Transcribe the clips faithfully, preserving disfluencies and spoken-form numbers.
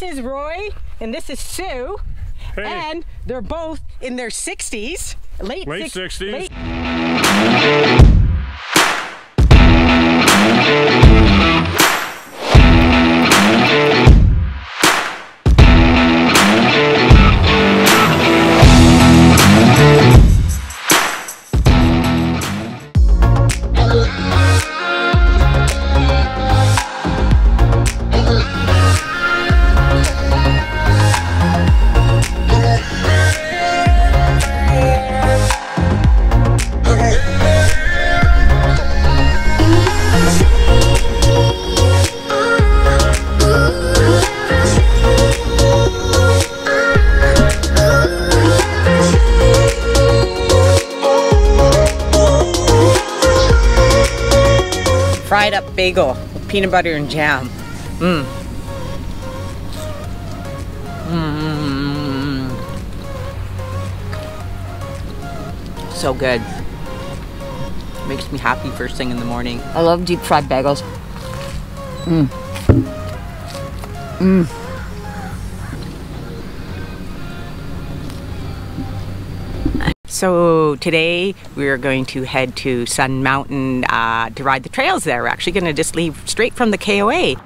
This is Roy and this is Sue. Hey. And they're both in their sixties. Late, late six, sixties. Late. Fried up bagel, peanut butter and jam. Mmm. Mmm. So good. Makes me happy first thing in the morning. I love deep fried bagels. Mmm. Mmm. So today we are going to head to Sun Mountain uh, to ride the trails there. We're actually going to just leave straight from the K O A.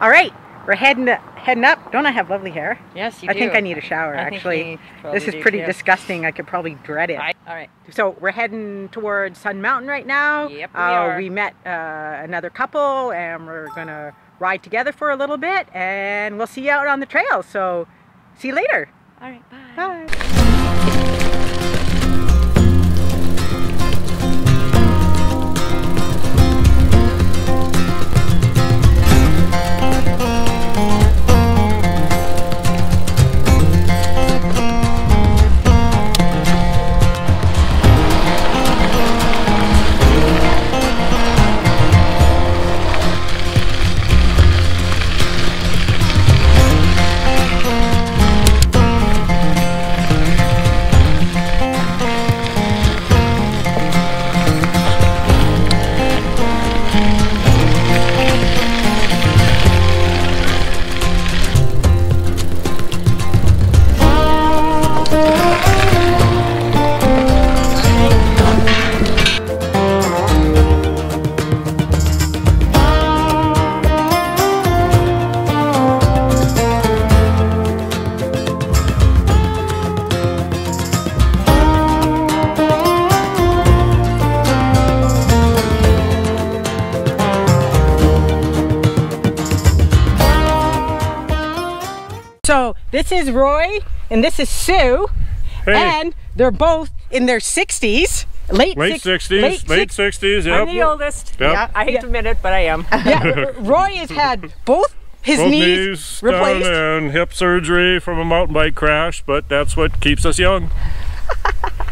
All right, we're heading heading up. Don't I have lovely hair? Yes, you I do. I think I need a shower. I actually, this is pretty too. disgusting. I could probably dread it. All right. So we're heading towards Sun Mountain right now. Yep, we, uh, are. we met uh, another couple, and we're gonna ride together for a little bit, and we'll see you out on the trail. So, see you later. All right. Bye. Bye. So this is Roy and this is Sue. Hey. And they're both in their sixties. Late, late six, sixties. Late, late sixties, yeah. I'm the oldest. Yep. Yeah, I hate yeah. to admit it, but I am. Yeah, Roy has had both his both knees, knees replaced. Down and hip surgery from a mountain bike crash, but that's what keeps us young.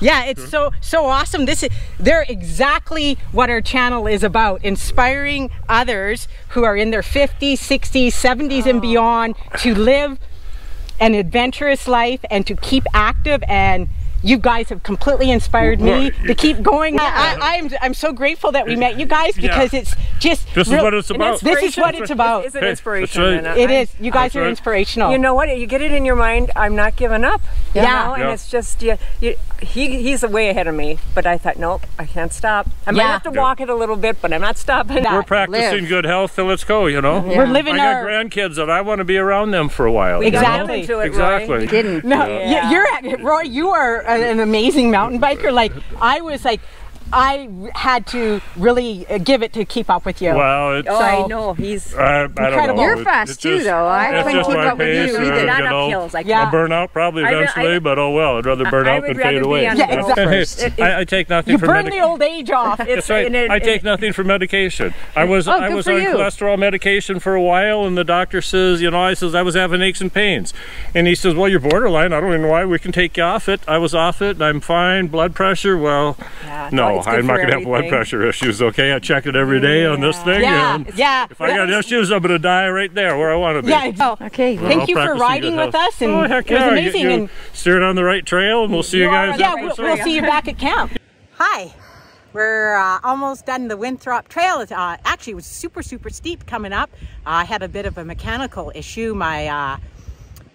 Yeah, it's so so awesome. This is, they're exactly what our channel is about, inspiring others who are in their fifties, sixties, seventies oh. and beyond to live an adventurous life and to keep active, and you guys have completely inspired me to keep going. Yeah. I, I'm, I'm so grateful that we met you guys, because yeah. it's just this real, is what it's about. This is what it's about. It's, it's an inspiration. Hey, right. It is. You guys that's are right. inspirational. You know what? You get it in your mind. I'm not giving up. You yeah. know? And yeah. it's just you, you, he he's way ahead of me. But I thought, nope, I can't stop. I might yeah. have to yeah. walk it a little bit, but I'm not stopping. We're practicing live. good health till it's go. You know. Yeah. We're living. I got our grandkids, and I want to be around them for a while. Exactly. You know? it, exactly. We didn't. No. Yeah. You're Roy. You are an amazing mountain biker. Like I was like I had to really give it to keep up with you. Well, it's, oh, so I know he's I, I incredible. Don't know. You're fast it's too, just, though. I couldn't keep up with you. We did not up hills. I yeah. burn out probably eventually, I, I, but oh well. I'd rather burn I, out I than fade away. Yeah, exactly. It, it, I, I take nothing. You for burn the old age off. It's, right. it, it, I take nothing for medication. I was oh, I was on you. cholesterol medication for a while, and the doctor says, you know, I says I was having aches and pains, and he says, well, you're borderline. I don't even know why we can take you off it. I was off it, and I'm fine. Blood pressure, well, yeah. no. I'm not going to have blood pressure issues, okay? I check it every day yeah. on this thing. Yeah, and yeah. If I got issues, I'm going to die right there where I want to be. Yeah, oh, okay. Well, Thank I'll you for riding with us. And oh, heck yeah. It was amazing. You, you and steered on the right trail, and we'll see you, you guys. Yeah, we'll, we'll see you back at camp. Hi. We're uh, almost done the Winthrop Trail. Uh, actually, it was super, super steep coming up. Uh, I had a bit of a mechanical issue. My uh,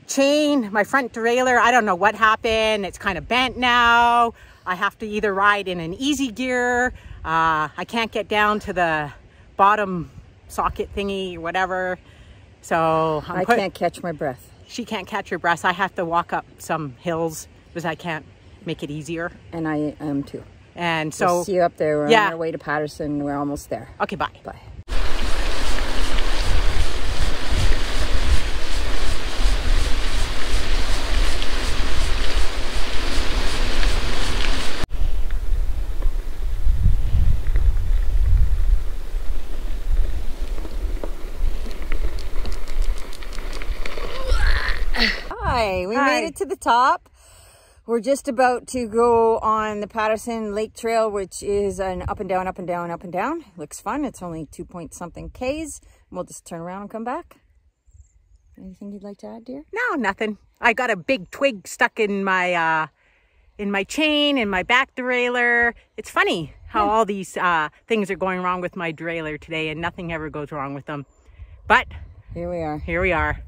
chain, my front derailleur, I don't know what happened. It's kind of bent now. I have to either ride in an easy gear. Uh, I can't get down to the bottom socket thingy, whatever. So I'm I can't catch my breath. She can't catch her breath. I have to walk up some hills because I can't make it easier. And I am too. And so we'll see you up there. We're yeah. on our way to Patterson. We're almost there. Okay, bye. Bye. Hi, we Hi. made it to the top. We're just about to go on the Patterson Lake Trail, which is an up and down, up and down, up and down. Looks fun. It's only two point something Ks. We'll just turn around and come back. Anything you'd like to add, dear? No, nothing. I got a big twig stuck in my uh, in my chain, in my back derailleur. It's funny how yeah. all these uh, things are going wrong with my derailleur today, and nothing ever goes wrong with them. But here we are. Here we are.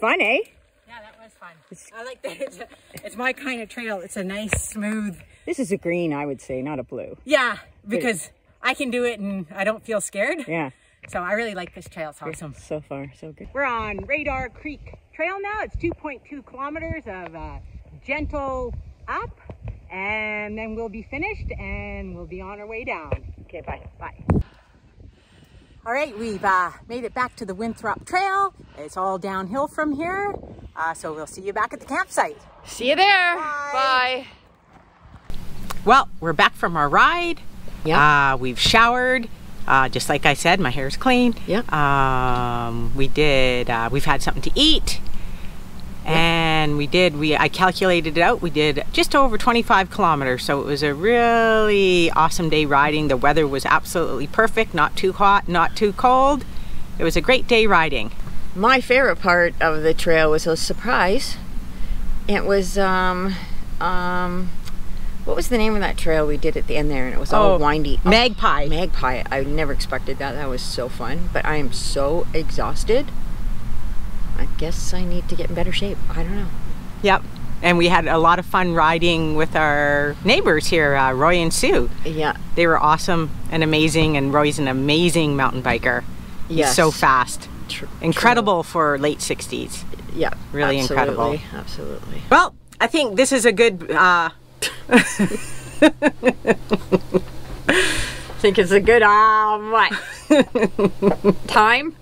Fun, eh? Yeah, that was fun. I like that. It's, a, it's my kind of trail. It's a nice, smooth. This is a green, I would say, not a blue. Yeah, because I can do it and I don't feel scared. Yeah. So I really like this trail. It's awesome. So far, so good. We're on Radar Creek Trail now. It's two point two kilometers of uh, gentle up, and then we'll be finished and we'll be on our way down. Okay, bye. Bye. All right, we've uh, made it back to the Winthrop Trail. It's all downhill from here. Uh, so we'll see you back at the campsite. See you there. Bye. Bye. Well, we're back from our ride. Yeah. Uh, we've showered. Uh, just like I said, my hair's clean. Yeah. Um, we did, uh, we've had something to eat. Yep. And we did, we I calculated it out. We did just over twenty-five kilometers. So it was a really awesome day riding. The weather was absolutely perfect. Not too hot, not too cold. It was a great day riding. My favorite part of the trail was a surprise. It was, um, um, what was the name of that trail we did at the end there? And it was oh, all windy. Oh, Magpie. Magpie. I never expected that. That was so fun. But I am so exhausted. I guess I need to get in better shape. I don't know. Yep. And we had a lot of fun riding with our neighbors here, uh, Roy and Sue. Yeah. They were awesome and amazing. And Roy's an amazing mountain biker. Yes. He's so fast. True. Incredible True. for late sixties. Yeah. Really absolutely. incredible. Absolutely. Well, I think this is a good... Uh, I think it's a good... Uh, what? Time?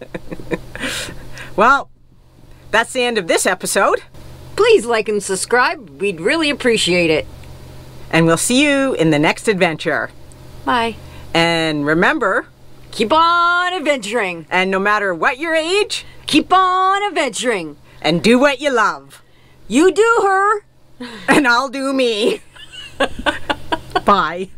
Well... That's the end of this episode. Please like and subscribe. We'd really appreciate it. And we'll see you in the next adventure. Bye. And remember, keep on adventuring. And no matter what your age, keep on adventuring. And do what you love. You do her. And I'll do me. Bye.